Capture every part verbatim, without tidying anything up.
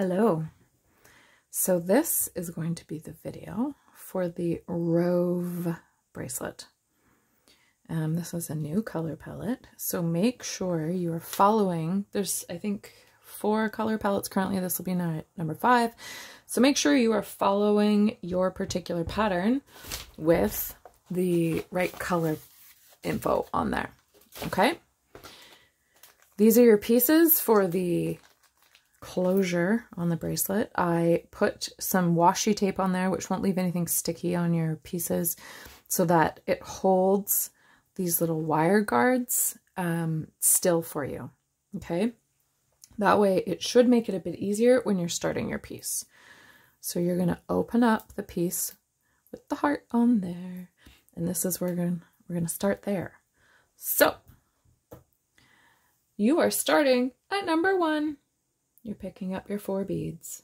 Hello. So this is going to be the video for the Rove bracelet. Um, this is a new color palette, so make sure you are following. There's, I think, four color palettes currently. This will be number five. So make sure you are following your particular pattern with the right color info on there. Okay? These are your pieces for the closure on the bracelet. I put some washi tape on there, which won't leave anything sticky on your pieces, so that it holds these little wire guards um, still for you, okay? That way it should make it a bit easier when you're starting your piece. So you're gonna open up the piece with the heart on there, and this is where we're gonna, we're gonna start there. So, you are starting at number one. You're picking up your four beads.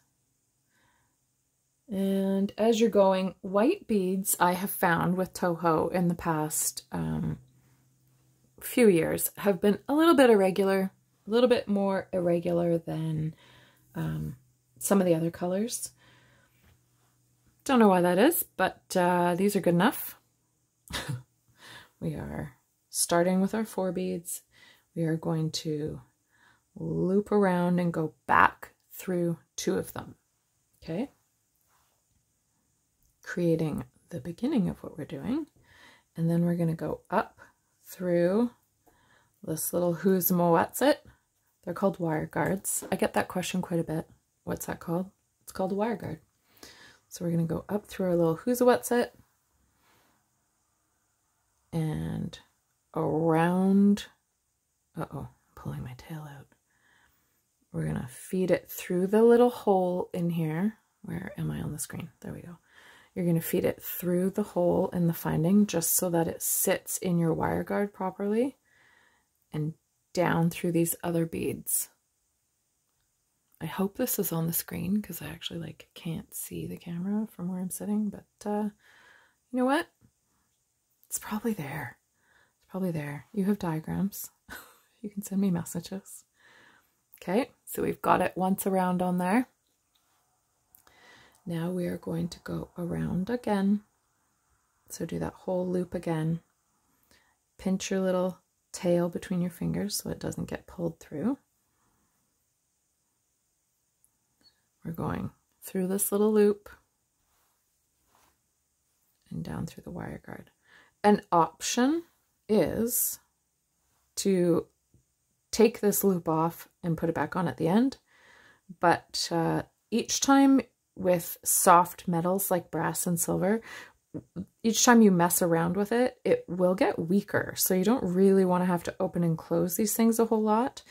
And as you're going, white beads I have found with Toho in the past um, few years have been a little bit irregular, a little bit more irregular than um, some of the other colors. Don't know why that is, but uh, these are good enough. We are starting with our four beads. We are going to loop around and go back through two of them, okay? Creating the beginning of what we're doing. And then we're gonna go up through this little who's moetsit. They're called wire guards. I get that question quite a bit. What's that called? It's called a wire guard. So we're gonna go up through our little who's moetsit and around. Uh-oh, pulling my tail out. We're gonna feed it through the little hole in here. Where am I on the screen? There we go. You're gonna feed it through the hole in the finding just so that it sits in your wire guard properly, and down through these other beads. I hope this is on the screen because I actually like can't see the camera from where I'm sitting, but uh, you know what? It's probably there. It's probably there. You have diagrams. You can send me messages. Okay, so we've got it once around on there. Now we are going to go around again. So do that whole loop again. Pinch your little tail between your fingers so it doesn't get pulled through. We're going through this little loop and down through the wire guard. An option is to take this loop off and put it back on at the end. But uh, each time with soft metals like brass and silver, each time you mess around with it, it will get weaker. So you don't really want to have to open and close these things a whole lot.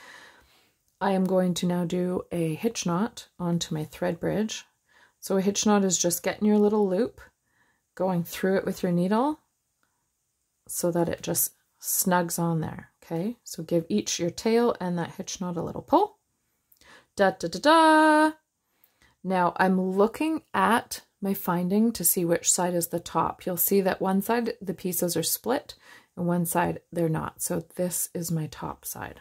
I am going to now do a hitch knot onto my thread bridge. So a hitch knot is just getting your little loop, going through it with your needle so that it just snugs on there. Okay, so give each your tail and that hitch knot a little pull. Da da da da. Now I'm looking at my finding to see which side is the top. You'll see that one side the pieces are split and one side they're not. So this is my top side.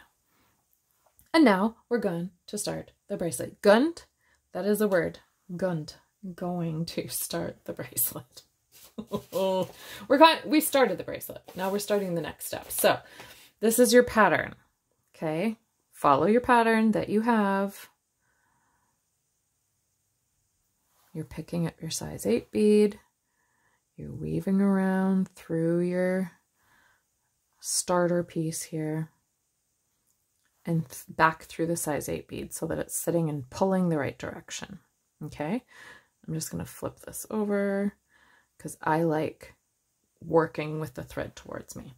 And now we're going to start the bracelet. Gunt, that is a word. Gunt, going to start the bracelet. we're going, we started the bracelet. Now we're starting the next step. So this is your pattern, okay? Follow your pattern that you have. You're picking up your size eight bead. You're weaving around through your starter piece here and th- back through the size eight bead so that it's sitting and pulling the right direction, okay? I'm just gonna flip this over because I like working with the thread towards me.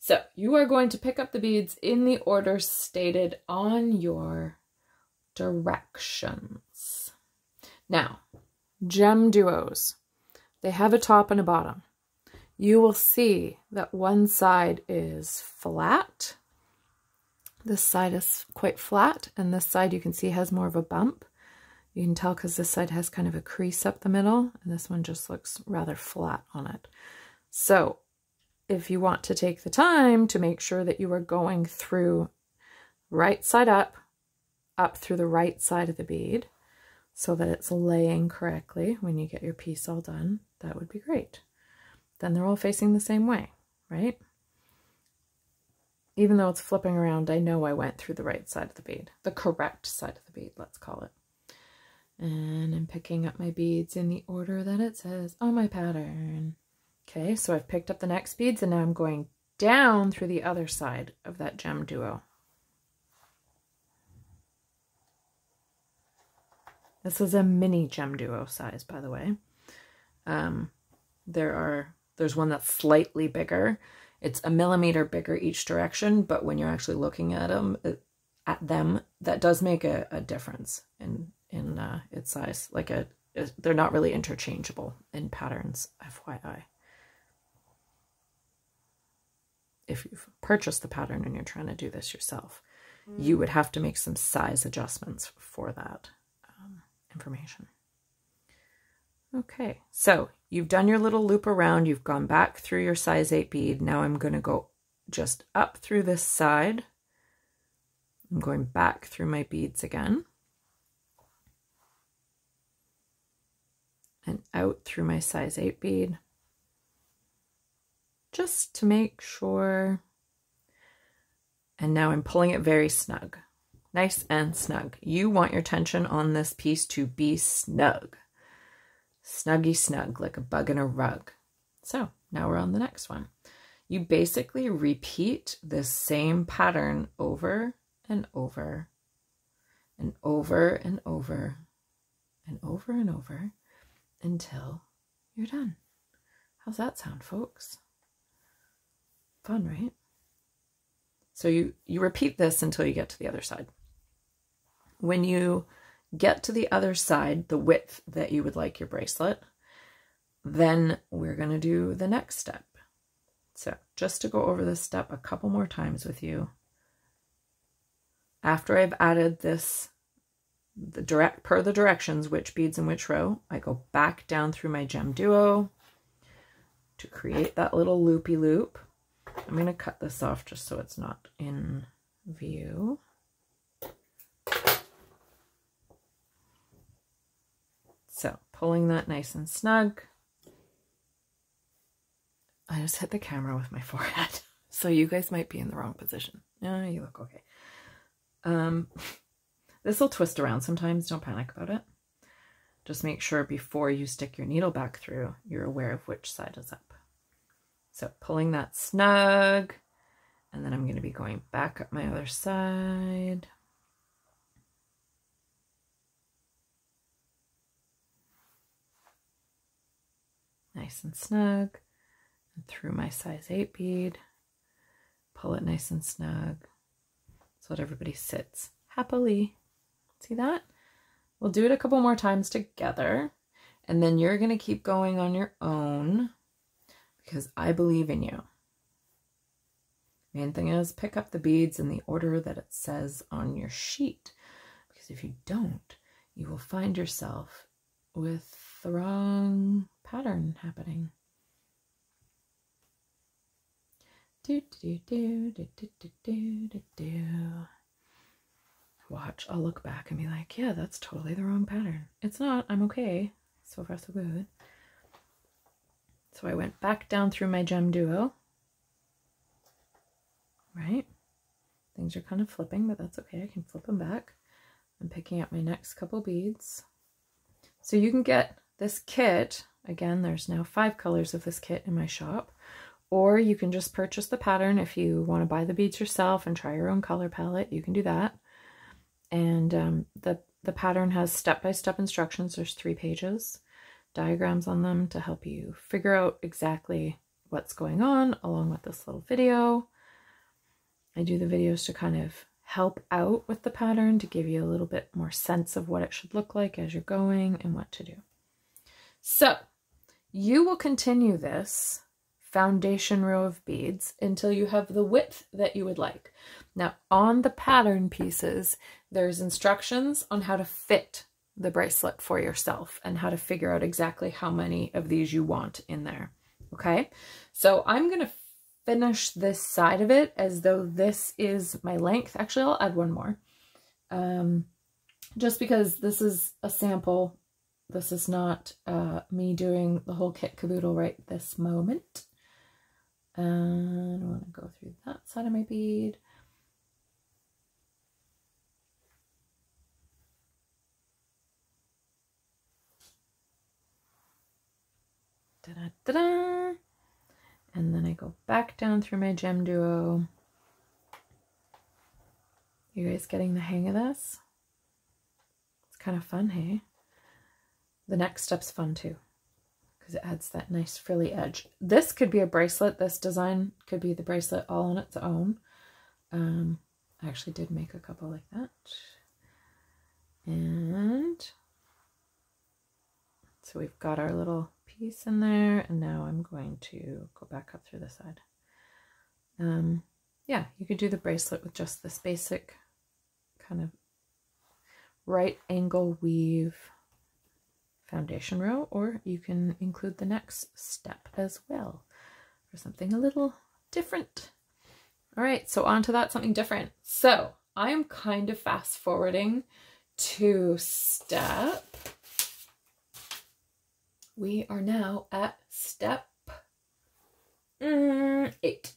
So you are going to pick up the beads in the order stated on your directions. Now, gem duos, they have a top and a bottom. You will see that one side is flat. This side is quite flat, and this side you can see has more of a bump. You can tell because this side has kind of a crease up the middle, and this one just looks rather flat on it. So if you want to take the time to make sure that you are going through right side up, up through the right side of the bead, so that it's laying correctly when you get your piece all done, that would be great. Then they're all facing the same way, right? Even though it's flipping around, I know I went through the right side of the bead, the correct side of the bead, let's call it. And I'm picking up my beads in the order that it says on my pattern. Okay, so I've picked up the next beads and now I'm going down through the other side of that gem duo. This is a mini gem duo size, by the way. Um, there are, there's one that's slightly bigger. It's a millimeter bigger each direction, but when you're actually looking at them, at them, that does make a, a difference in in uh, its size. Like a, a, they're not really interchangeable in patterns, F Y I. If you've purchased the pattern and you're trying to do this yourself, mm. you would have to make some size adjustments for that. Information. Okay, so you've done your little loop around, you've gone back through your size eight bead. Now I'm going to go just up through this side. I'm going back through my beads again. And out through my size eight bead. Just to make sure. And now I'm pulling it very snug. Nice and snug. You want your tension on this piece to be snug. Snuggy snug, like a bug in a rug. So now we're on the next one. You basically repeat this same pattern over and over and over and over and over and over until you're done. How's that sound, folks? Fun, right? So you, you repeat this until you get to the other side. When you get to the other side, the width that you would like your bracelet, then we're going to do the next step. So just to go over this step a couple more times with you, after I've added this, the direct per the directions, which beads in which row, I go back down through my gem duo to create that little loopy loop. I'm going to cut this off just so it's not in view. So, pulling that nice and snug. I just hit the camera with my forehead. So you guys might be in the wrong position. No, you look okay. Um, this will twist around sometimes. Don't panic about it. Just make sure before you stick your needle back through, you're aware of which side is up. So pulling that snug. And then I'm going to be going back up my other side. Nice and snug, and through my size eight bead, pull it nice and snug so that everybody sits happily. See that? We'll do it a couple more times together, and then you're going to keep going on your own because I believe in you. Main thing is pick up the beads in the order that it says on your sheet, because if you don't, you will find yourself with the wrong pattern happening. Do, do, do, do, do, do, do, do, do. Watch, I'll look back and be like, yeah, that's totally the wrong pattern. It's not, I'm okay. So far, so good. So I went back down through my gem duo. Right? Things are kind of flipping, but that's okay. I can flip them back. I'm picking up my next couple beads. So you can get this kit, again, there's now five colors of this kit in my shop, or you can just purchase the pattern if you want to buy the beads yourself and try your own color palette, you can do that. And um, the, the pattern has step-by-step instructions, there's three pages, diagrams on them to help you figure out exactly what's going on along with this little video. I do the videos to kind of help out with the pattern to give you a little bit more sense of what it should look like as you're going and what to do. So you will continue this foundation row of beads until you have the width that you would like. Now on the pattern pieces, there's instructions on how to fit the bracelet for yourself and how to figure out exactly how many of these you want in there. Okay, so I'm going to finish this side of it as though this is my length. Actually, I'll add one more. Um, just because this is a sample. This is not uh, me doing the whole kit caboodle right this moment. And I want to go through that side of my bead. Da-da-da-da. And then I go back down through my Gem Duo. You guys getting the hang of this? It's kind of fun, hey? The next step's fun too, because it adds that nice frilly edge. This could be a bracelet. This design could be the bracelet all on its own. Um, I actually did make a couple like that. And so we've got our little piece in there, and now I'm going to go back up through the side. Um, yeah, you could do the bracelet with just this basic kind of right angle weave foundation row, or you can include the next step as well for something a little different. All right, so on to that something different. So I am kind of fast forwarding to step. We are now at step eight.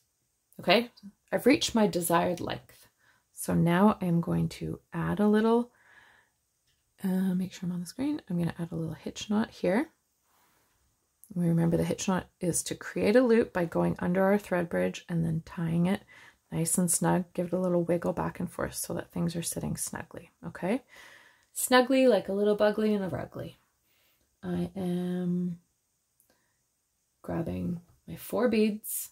Okay, I've reached my desired length. So now I'm going to add a little Uh, make sure I'm on the screen. I'm going to add a little hitch knot here. We remember the hitch knot is to create a loop by going under our thread bridge and then tying it nice and snug. Give it a little wiggle back and forth so that things are sitting snugly. Okay? Snugly like a little bugly and a rugly. I am grabbing my four beads.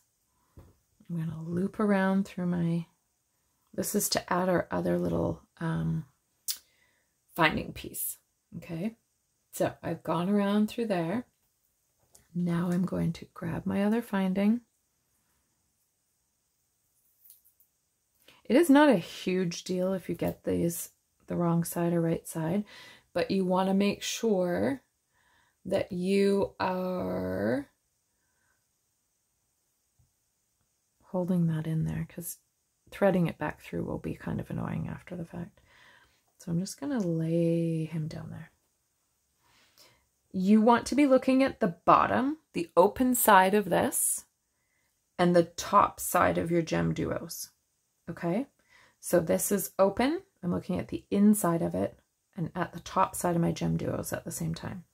I'm going to loop around through my... This is to add our other little... Um, binding piece. Okay, so I've gone around through there. Now I'm going to grab my other finding. It is not a huge deal if you get these the wrong side or right side, but you want to make sure that you are holding that in there, because threading it back through will be kind of annoying after the fact. So I'm just going to lay him down there. You want to be looking at the bottom, the open side of this, and the top side of your Gem Duos. Okay? So this is open. I'm looking at the inside of it and at the top side of my Gem Duos at the same time.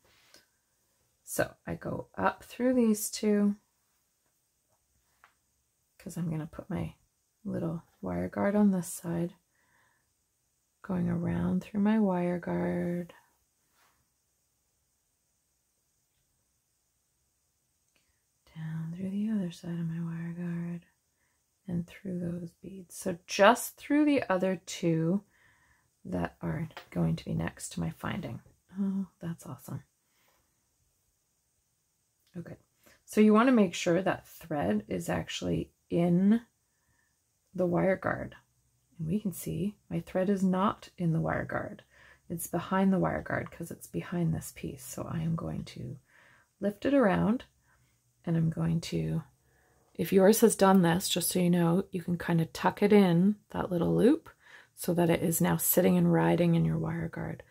So I go up through these two, because I'm going to put my little wire guard on this side. Going around through my wire guard. Down through the other side of my wire guard. And through those beads. So just through the other two that are going to be next to my finding. Oh, that's awesome. Okay. So you want to make sure that thread is actually in the wire guard. And we can see my thread is not in the wire guard. It's behind the wire guard because it's behind this piece. So I am going to lift it around, and I'm going to, if yours has done this, just so you know, you can kind of tuck it in that little loop so that it is now sitting and riding in your wire guard.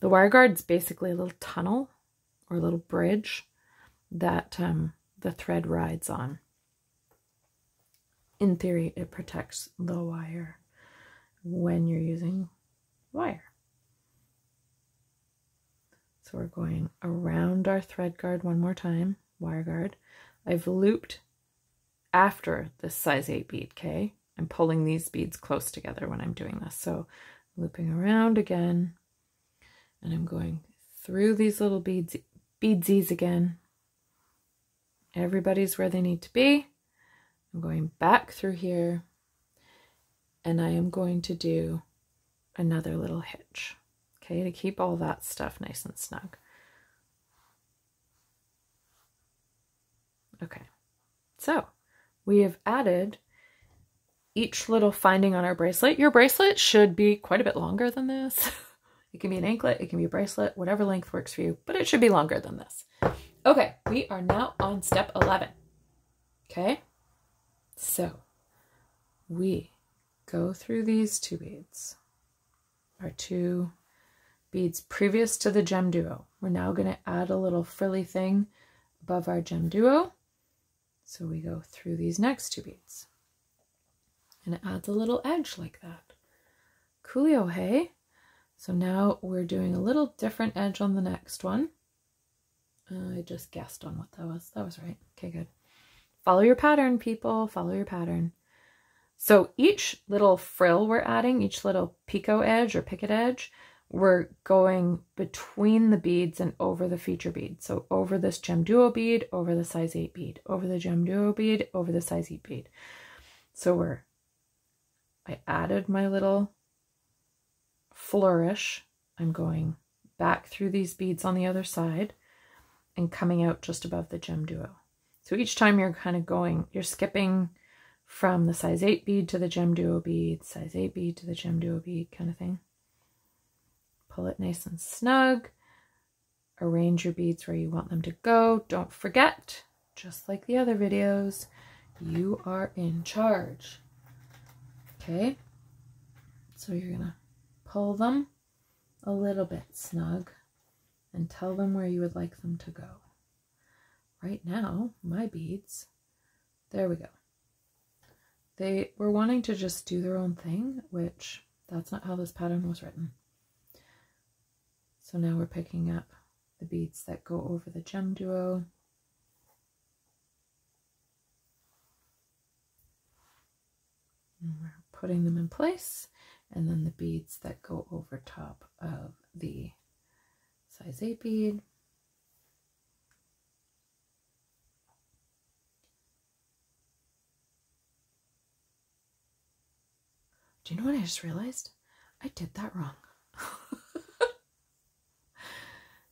The wire guard is basically a little tunnel or a little bridge that um, the thread rides on. In theory, it protects the wire when you're using wire. So we're going around our thread guard one more time, wire guard. I've looped after this size eight bead, okay? I'm pulling these beads close together when I'm doing this. So looping around again, and I'm going through these little beads, beadsies again. Everybody's where they need to be. I'm going back through here, and I am going to do another little hitch, okay, to keep all that stuff nice and snug. Okay, so we have added each little finding on our bracelet. Your bracelet should be quite a bit longer than this. It can be an anklet, it can be a bracelet, whatever length works for you, but it should be longer than this. Okay, we are now on step eleven, okay? So we go through these two beads, our two beads previous to the gem duo. We're now going to add a little frilly thing above our gem duo. So we go through these next two beads. And it adds a little edge like that. Coolio, hey? So now we're doing a little different edge on the next one. Uh, I just guessed on what that was. That was right. Okay, good. Follow your pattern, people. Follow your pattern. So each little frill we're adding, each little picot edge or picot edge, we're going between the beads and over the feature bead. So over this gem duo bead, over the size eight bead, over the gem duo bead, over the size eight bead. So we're, I added my little flourish. I'm going back through these beads on the other side and coming out just above the gem duo. So each time you're kind of going, you're skipping from the size eight bead to the gem duo bead, size eight bead to the gem duo bead kind of thing. Pull it nice and snug. Arrange your beads where you want them to go. Don't forget, just like the other videos, you are in charge. Okay, so you're gonna pull them a little bit snug and tell them where you would like them to go. Right now, my beads, there we go. They were wanting to just do their own thing, which that's not how this pattern was written. So now we're picking up the beads that go over the gem duo. And we're putting them in place, and then the beads that go over top of the size eight bead. Do you know what I just realized? I did that wrong.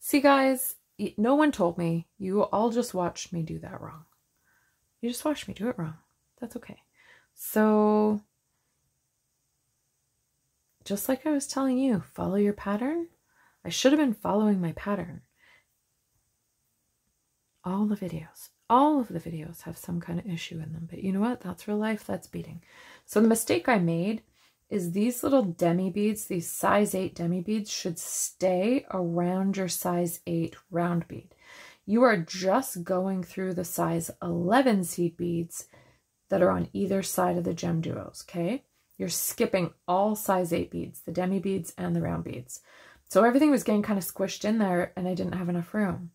See guys, no one told me. You all just watched me do that wrong. You just watched me do it wrong. That's okay. So just like I was telling you, follow your pattern. I should have been following my pattern. All the videos, all of the videos have some kind of issue in them, but you know what? That's real life, that's beading. So the mistake I made is these little demi beads, these size eight demi beads should stay around your size eight round bead. You are just going through the size eleven seed beads that are on either side of the gem duos, okay? You're skipping all size eight beads, the demi beads and the round beads. So everything was getting kind of squished in there and I didn't have enough room.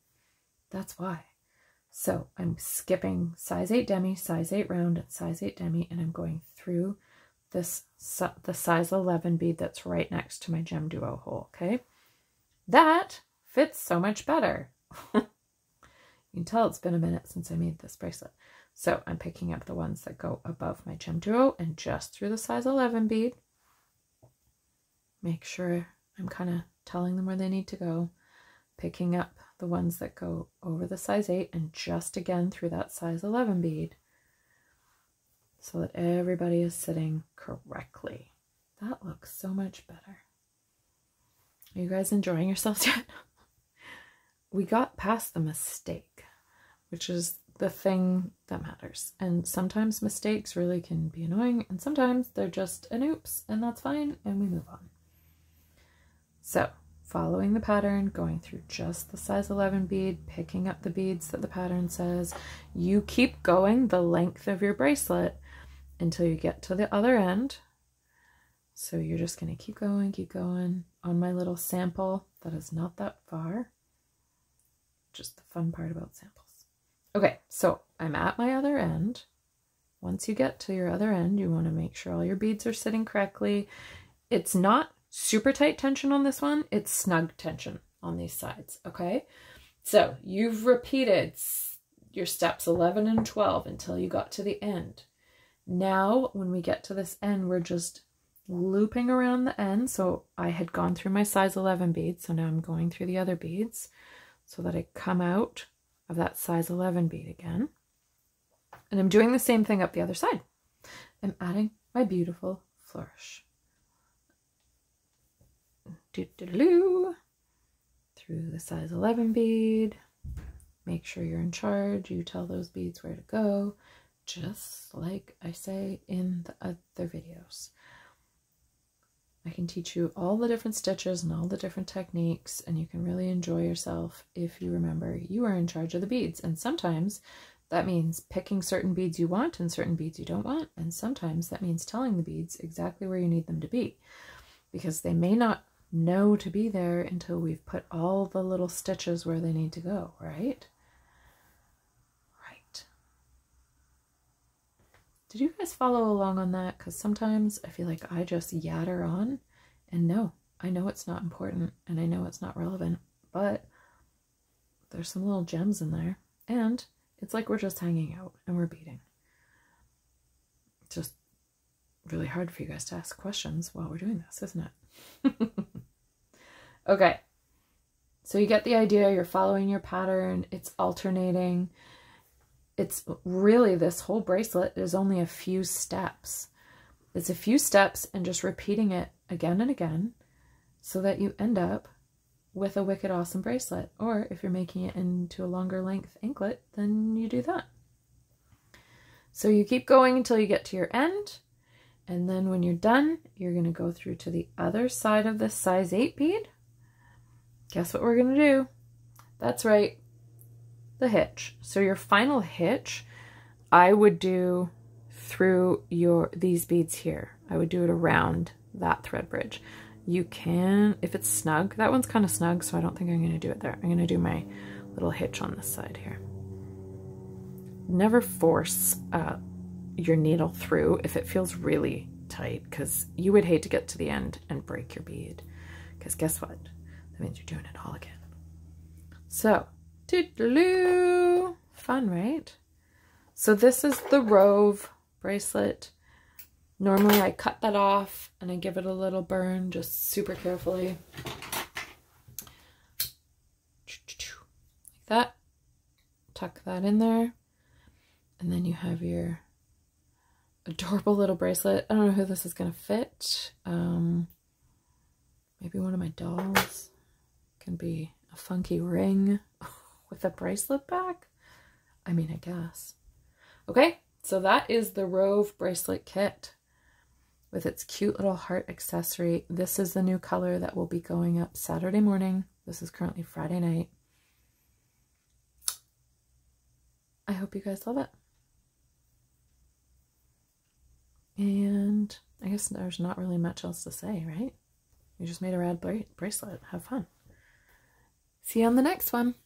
That's why. So I'm skipping size eight demi, size eight round, and size eight demi, and I'm going through this, the size eleven bead that's right next to my gem duo hole, okay? That fits so much better. You can tell it's been a minute since I made this bracelet. So I'm picking up the ones that go above my gem duo and just through the size eleven bead. Make sure I'm kind of telling them where they need to go. Picking up the ones that go over the size eight and just again through that size eleven bead so that everybody is sitting correctly. That looks so much better. Are you guys enjoying yourselves yet? We got past the mistake, which is the thing that matters. And sometimes mistakes really can be annoying, and sometimes they're just an oops, and that's fine, and we move on. So following the pattern, going through just the size eleven bead, picking up the beads that the pattern says, you keep going the length of your bracelet until you get to the other end. So you're just going to keep going, keep going. On my little sample, that is not that far. Just the fun part about samples. Okay, so I'm at my other end. Once you get to your other end, you want to make sure all your beads are sitting correctly. It's not super tight tension on this one. It's snug tension on these sides, okay? So you've repeated your steps eleven and twelve until you got to the end. Now, when we get to this end, we're just looping around the end. So I had gone through my size eleven bead, so now I'm going through the other beads so that I come out of that size eleven bead again. And I'm doing the same thing up the other side. I'm adding my beautiful flourish. Do do do through the size eleven bead. Make sure you're in charge. You tell those beads where to go, just like I say in the other videos. I can teach you all the different stitches and all the different techniques, and you can really enjoy yourself if you remember you are in charge of the beads. And sometimes that means picking certain beads you want and certain beads you don't want, and sometimes that means telling the beads exactly where you need them to be, because they may not know to be there until we've put all the little stitches where they need to go, right? Right. Did you guys follow along on that? Because sometimes I feel like I just yatter on, and no, I know it's not important and I know it's not relevant, but there's some little gems in there, and it's like we're just hanging out and we're beating. It's just really hard for you guys to ask questions while we're doing this, isn't it? Okay, so you get the idea. You're following your pattern. It's alternating. It's really, this whole bracelet is only a few steps. It's a few steps and just repeating it again and again so that you end up with a wicked awesome bracelet. Or if you're making it into a longer length anklet, then you do that. So you keep going until you get to your end, and then when you're done, you're going to go through to the other side of the size eight bead. Guess what we're going to do? That's right, the hitch. So your final hitch, I would do through your these beads here. I would do it around that thread bridge. You can, if it's snug, that one's kind of snug, so I don't think I'm going to do it there. I'm going to do my little hitch on this side here. Never force uh, your needle through if it feels really tight, because you would hate to get to the end and break your bead, because guess what? That means you're doing it all again. So, toodaloo! Fun, right? So this is the Rove bracelet. Normally I cut that off and I give it a little burn, just super carefully. Like that. Tuck that in there. And then you have your adorable little bracelet. I don't know who this is going to fit. Um, maybe one of my dolls. Can be a funky ring with a bracelet back. I mean, I guess. Okay, so that is the Rove bracelet kit, with its cute little heart accessory. This is the new color that will be going up Saturday morning. This is currently Friday night. I hope you guys love it. And I guess there's not really much else to say, right? You just made a rad bracelet. Have fun. See you on the next one.